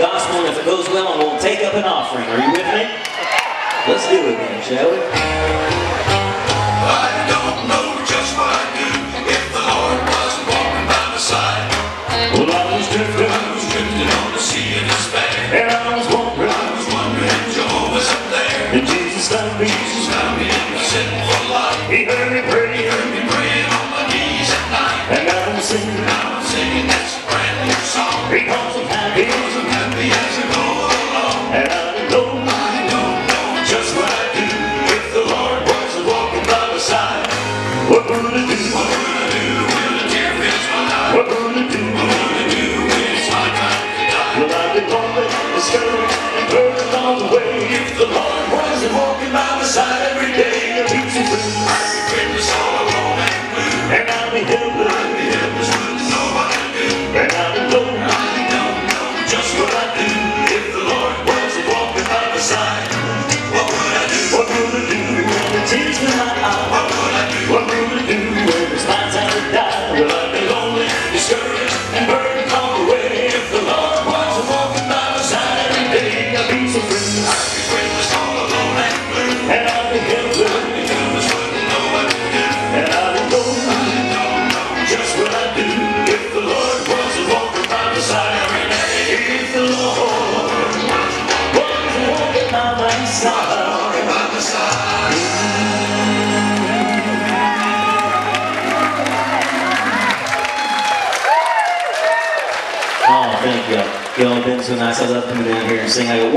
gospel, and if it goes well, and we'll take up an offering. Are you with me? Let's do it then, shall we? I don't know just what I'd do if the Lord wasn't walking by my side. Well, I was drifting on the sea in despair. And I was wondering, Jehovah's up there. And Jesus found me in my sinful life. He heard me pray. He heard me praying on my knees at night. And now I'm singing this brand new song. Because I'm happy. As I go along. And I don't know just what I'd do if the Lord wasn't walking by my side. What would I do? What would I do when a tear fills my eye? What would I do? What would I do when it's my time to die? Well, I'd be lonely, discouraged, and burdened all the way if the Lord wasn't walking by my side every day. I'd be friendless all alone and blue. And I'd be helpless with no one to do. And I'd be lonely. Just what I'd do if the Lord wasn't walking by my side. What would I do? What would I do when the tears in my eyes? What would I do? What would I do when it's my time to die? Will I be lonely, discouraged, and burdened all the way if the Lord wasn't walking by my side every day? I'd be so friendless. I'd be friendless all alone and blue. And I'd be helpless. I'd be helpless, wouldn't know what to do. And I don't know just what I'd do if the Lord wasn't walking by my side every day. If the Lord wasn't walking by my side. Oh, thank you. Y'all been so nice. I love coming down here and singing.